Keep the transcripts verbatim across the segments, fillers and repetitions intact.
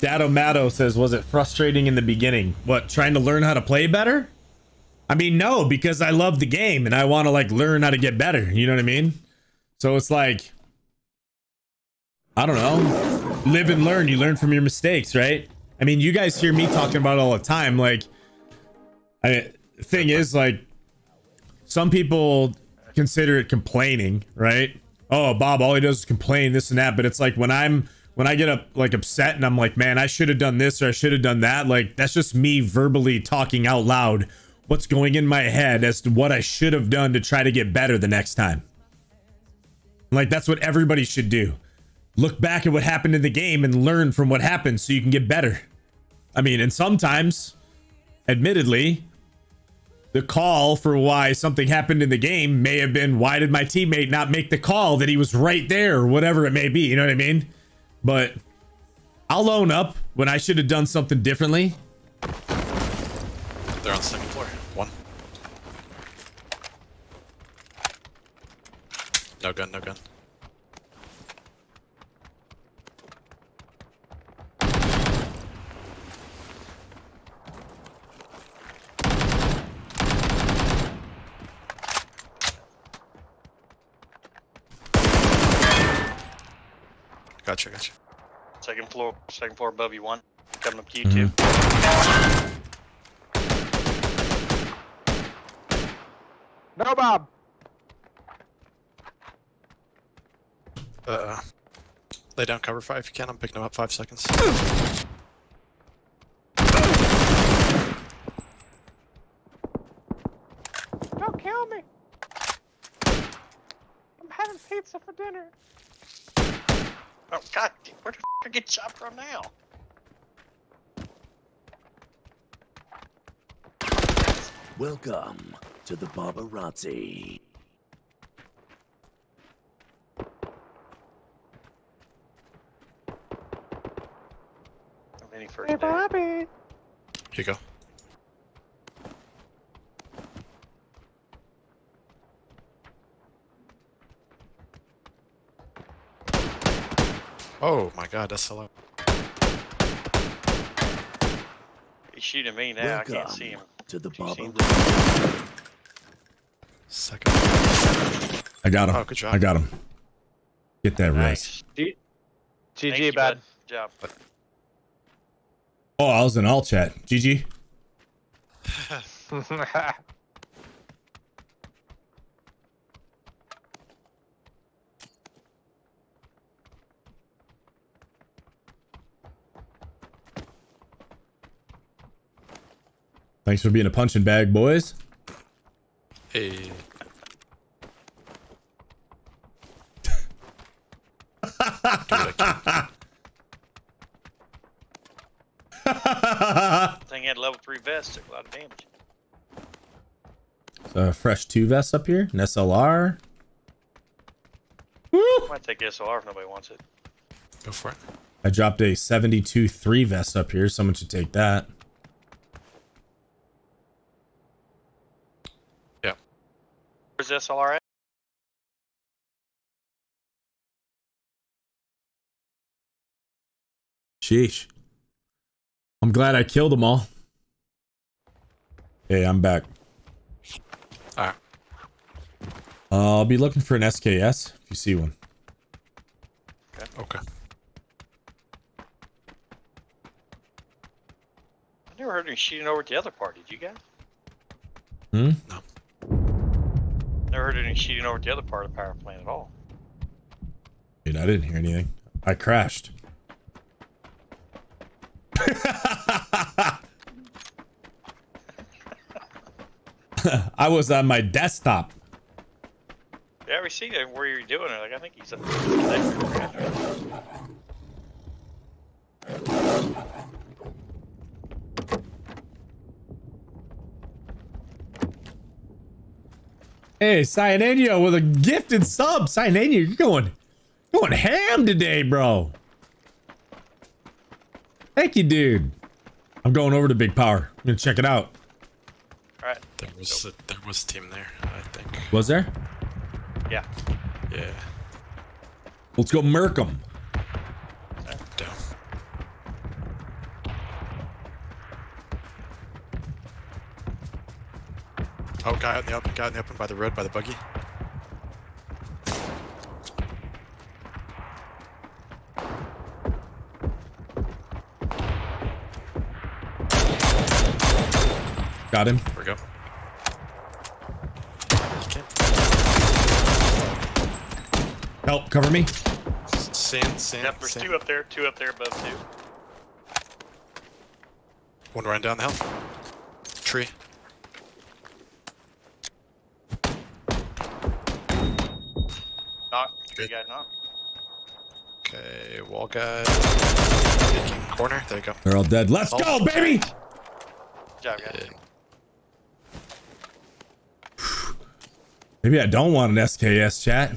Dado Matto says, was it frustrating in the beginning? What, trying to learn how to play better? I mean, no, because I love the game and I want to like learn how to get better. You know what I mean? So it's like, I don't know, live and learn. You learn from your mistakes, right? I mean, you guys hear me talking about it all the time. Like, I, thing is, like, some people consider it complaining, right? Oh, Bob, all he does is complain, this and that. But it's like when I'm, when I get up, like, upset and I'm like, man, I should have done this or I should have done that. Like, that's just me verbally talking out loud what's going in my head as to what I should have done to try to get better the next time. Like, that's what everybody should do. Look back at what happened in the game and learn from what happened so you can get better. I mean, and sometimes, admittedly, the call for why something happened in the game may have been, why did my teammate not make the call that he was right there, or whatever it may be, you know what I mean? But I'll own up when I should have done something differently. They're on the second floor. One. No gun, no gun. Gotcha, gotcha. Second floor, second floor above you, one. Coming up to you, two. Mm-hmm. No, Bob! Uh, lay down cover five if you can. I'm picking him up five seconds. Don't kill me! I'm having pizza for dinner. Oh, God, where the f*** I get shot from now? Welcome to the Barbarazzi. Hey, Bobby. Here you go. Oh my God, that's S L R. He's shooting me now. Welcome. I can't see him. To the Barbarazzi. Second. I got him. Oh, good job. I got him. Get that nice. Right. G G, bud. Good job. Oh, I was in all chat. G G. Thanks for being a punching bag, boys. Hey. Thing had level three vests, took a lot of damage. So a fresh two vests up here, an S L R. Woo! Might take S L R if nobody wants it. Go for it. I dropped a seventy-two three vest up here. Someone should take that. Yeah. Where's S L R at? Sheesh. I'm glad I killed them all. Hey, I'm back. Alright. Uh, I'll be looking for an S K S if you see one. Okay. Okay. I never heard him shooting over at the other party, did you guys? Hmm? No. Never heard him shooting over at the other part of the power plant at all. Dude, I didn't hear anything. I crashed. I was on my desktop. Yeah, we see that where you're doing it. Like, I think he's up there. Hey, Cyaneno with a gifted sub. Cyaneno, you're going, going ham today, bro. Thank you, dude. I'm going over to Big Power. I'm gonna check it out. All right. There was a, there was a team there, I think. Was there? Yeah. Yeah. Let's go Merkham. Down. Oh, guy out in the open, guy out in the open by the road, by the buggy. Got him. Here we go. Help, cover me. Sand, sand. Yep, there's sand. Two up there, two up there above two. One running down the hill. Tree. Knock. Good. Guy knock. Okay, wall guy. Taking corner. There you go. They're all dead. Let's oh. go, baby! Good job, guys. Yeah. Maybe I don't want an S K S, chat.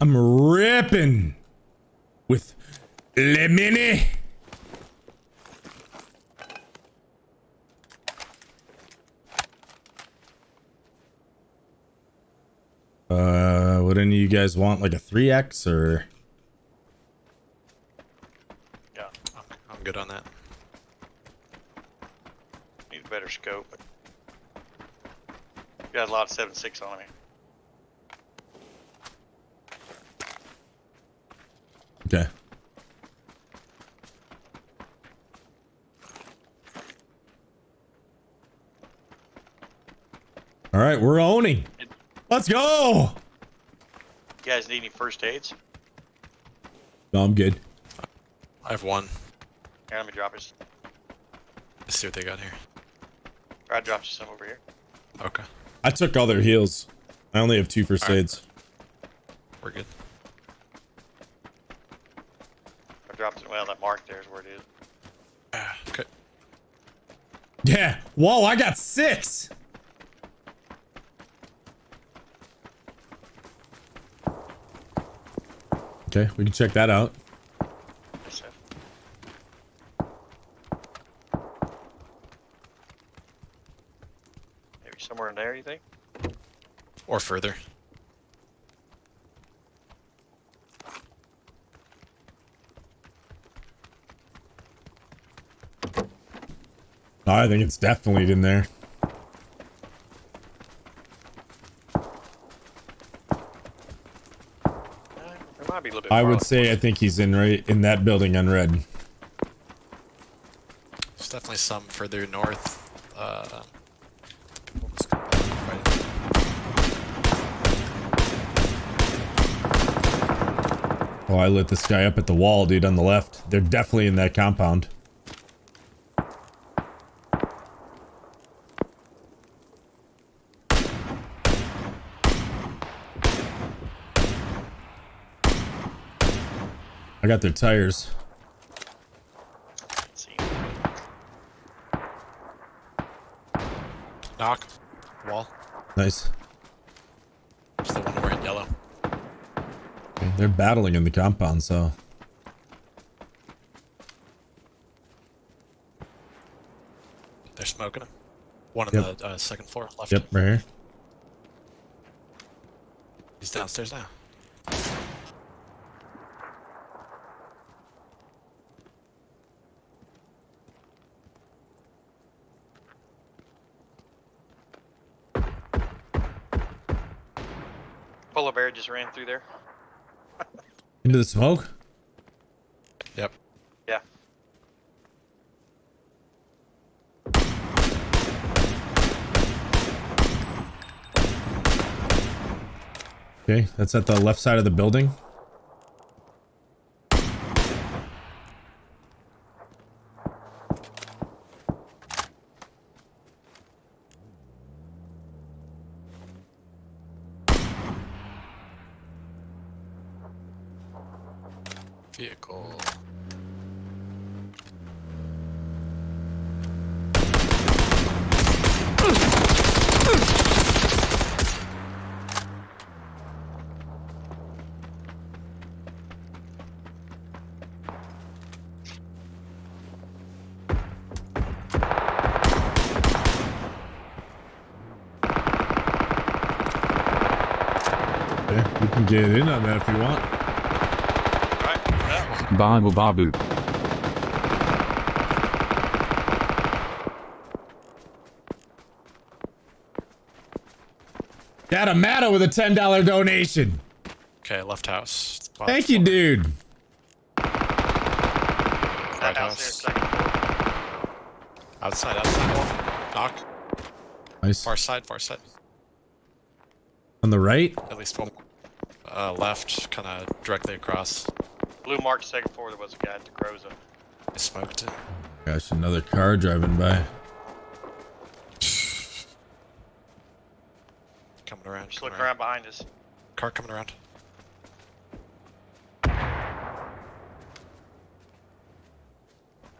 I'm ripping with Le Mini. Uh, would any of you guys want like a three X or? Yeah, I'm, I'm good on that. Need a better scope. Got a lot of seven six on me. Okay. All right, we're owning. Let's go. You guys need any first aids? No, I'm good. I have one. Here, let me drop us. Let's see what they got here. I dropped you some over here. Okay. I took all their heals. I only have two first all aids. Right. We're good. Dropped it well. That mark there is where it is. Uh, okay. Yeah. Whoa! I got six. Okay, we can check that out. Yes, maybe somewhere in there, you think? Or further. I think it's definitely in there. I would say I think he's in right in that building on red. There's definitely some further north. Uh, oh, I lit this guy up at the wall, dude, on the left. They're definitely in that compound. I got their tires. Let's see. Knock. Wall. Nice. There's the one wearing yellow. Okay, they're battling in the compound, so. They're smoking him. One on yep. the uh, second floor, left. Yep, right here. He's downstairs now. Just ran through there. Into the smoke? Yep. Yeah. Okay, that's at the left side of the building. Get in on that if you want. Right, Babu Babu. Dado Matto with a ten dollar donation. Okay, left house. Left Thank you, floor. dude. Right house. Outside, outside wall. Knock. Nice. Far side, far side. On the right? At least one. Uh, left, kind of directly across. Blue marked second floor, there was a guy at the Groza. I smoked it. Gosh, another car driving by. Coming around. Just coming look around. around behind us. Car coming around.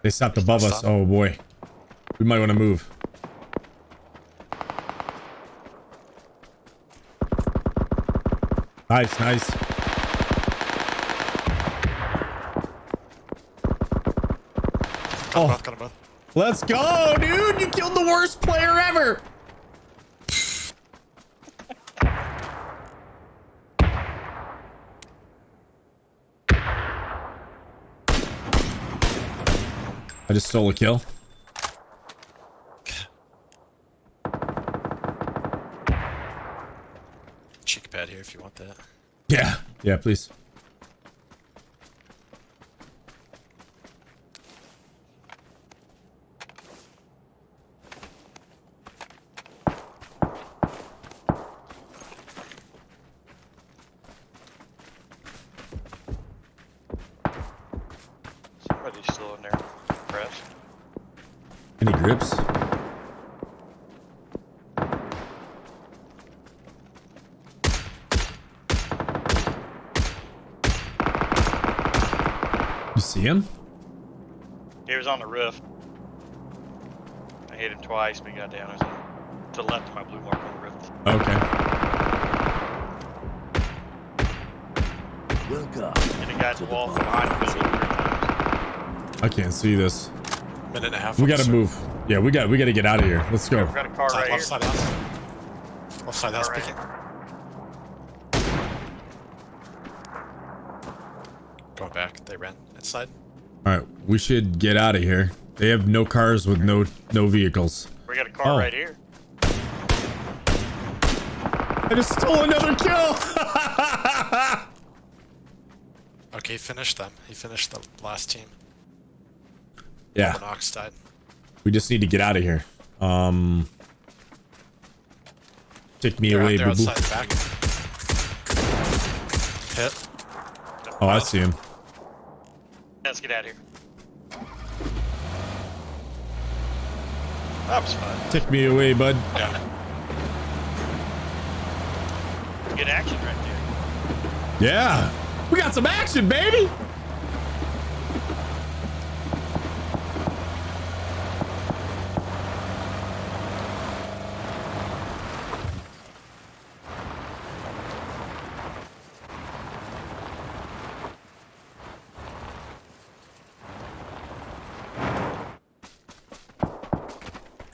They stopped There's above no us. Stop. Oh boy. We might want to move. Nice, nice. Oh. Both, got both. Let's go, dude! You killed the worst player ever! I just stole a kill. Cheek pad here if you want that. Yeah, yeah, please. Him? He was on the roof. I hit him twice, but he got down. I was on, to the left of my blue mark on the roof. Okay. Welcome. And a guy at the wall from behind me. I can't see this. Minute and a half. We gotta sir. move. Yeah, we got we gotta get out of here. Let's go. We got a car right left side house. Left side house picking. Going back. They ran. Side. All right, we should get out of here. They have no cars with no no vehicles. We got a car oh. right here. I just stole another kill. Okay, finish them. He finished the last team. Yeah. Knox died. We just need to get out of here. Um. Take me They're away, boo boo. Back. Hit. Oh, I see him. Let's get out of here. That was fun. Take me away, bud. Yeah. Good action right there. Yeah. We got some action, baby.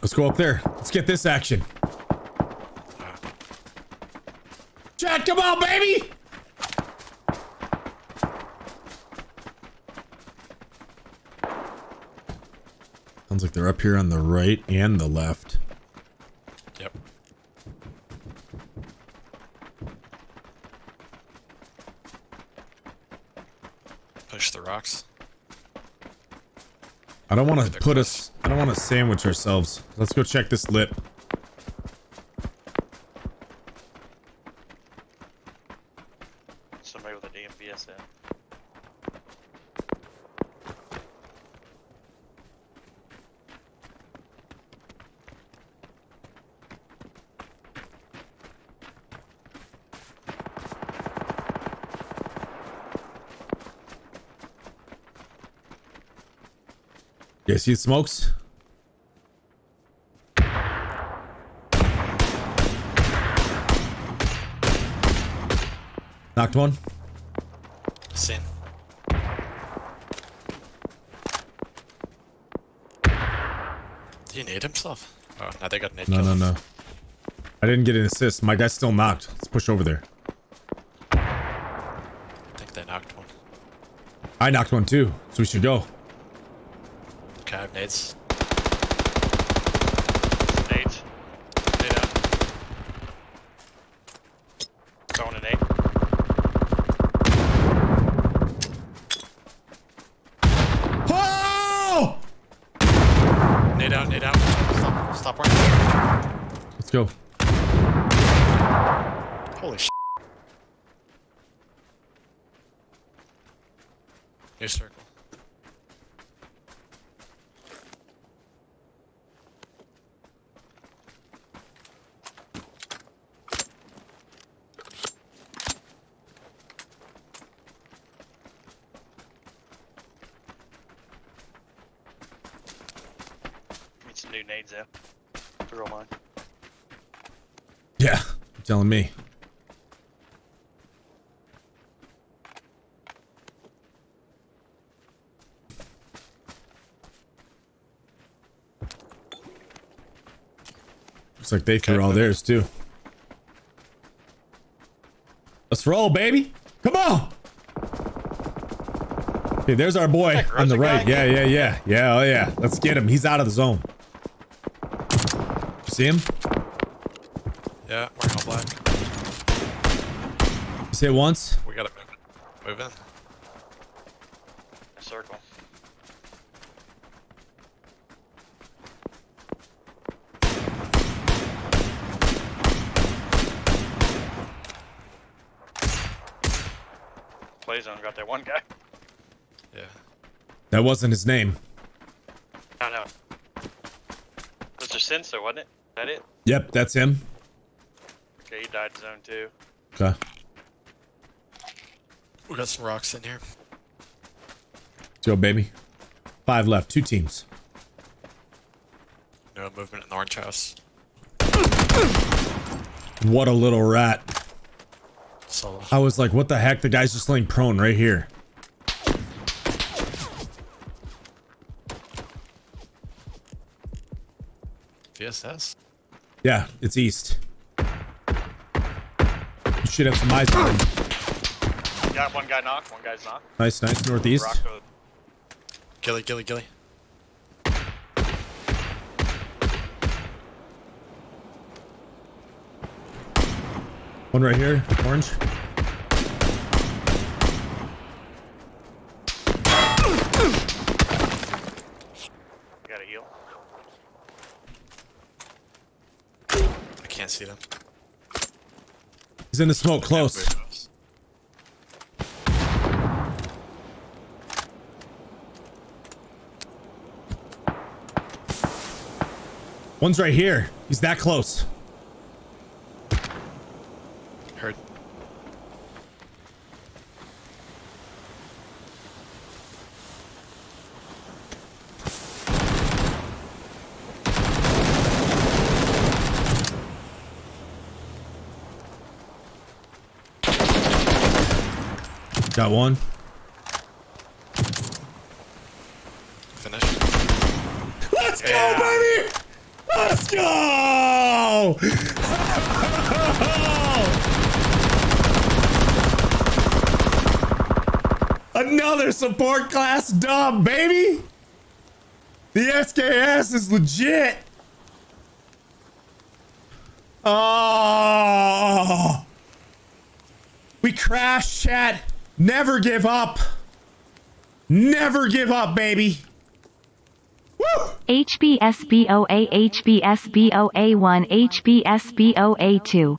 Let's go up there. Let's get this action. Chad, come on, baby! Sounds like they're up here on the right and the left. Yep. Push the rocks. I don't want to put us... I don't want to sandwich ourselves. Let's go check this lip. Somebody with a damn V S S. You see the smokes? Knocked one. Sin. Did he nade himself? Oh, now they got nade. No, no, no. I didn't get an assist. My guy's still knocked. Let's push over there. I think they knocked one. I knocked one too, so we should go. Okay, I have nades. Nades. Nade out. Stop running. Let's go. Holy shit. New circle. Nades out. Throw mine. Yeah, you're telling me. Looks like they threw all theirs too. Let's roll, baby. Come on. Hey, there's our boy on the right. Yeah, yeah, yeah, yeah. Oh yeah. Let's get him. He's out of the zone. See him? Yeah, we're all black. Just hit once. We gotta move it. Move in. A circle. Play zone got that one guy. Yeah. That wasn't his name. I know. Mister Sensor, wasn't it? Is that it? Yep, that's him. Okay, he died zone two. Okay. We got some rocks in here. Let's go, baby. Five left, two teams. No movement in the orange house. What a little rat. Solo. I was like, what the heck? The guy's just laying prone right here. V S S? Yeah, it's east. You should have some eyes on him. Got one guy knocked, one guy's knocked. Nice, nice, northeast. Gilly, Gilly, Gilly. One right here, orange. Gotta heal. I can't see them. He's in the smoke, close. One's right here. He's that close. Heard. Got one. Finish. Let's go, yeah. Baby! Let's go! Another support class dub, baby! The S K S is legit! Oh! We crashed, chat! Never give up. Never give up, baby. Woo! H B S B O A, H B S B O A one, H B S B O A two.